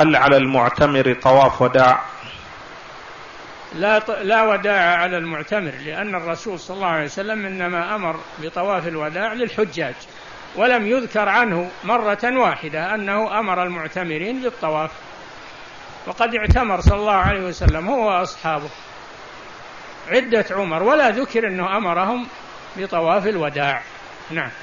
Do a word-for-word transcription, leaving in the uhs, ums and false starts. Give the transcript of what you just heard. هل على المعتمر طواف وداع؟ لا, لا وداع على المعتمر، لأن الرسول صلى الله عليه وسلم إنما أمر بطواف الوداع للحجاج، ولم يذكر عنه مرة واحدة أنه أمر المعتمرين بالطواف، وقد اعتمر صلى الله عليه وسلم هو وأصحابه عدة عمر، ولا ذكر أنه أمرهم بطواف الوداع. نعم.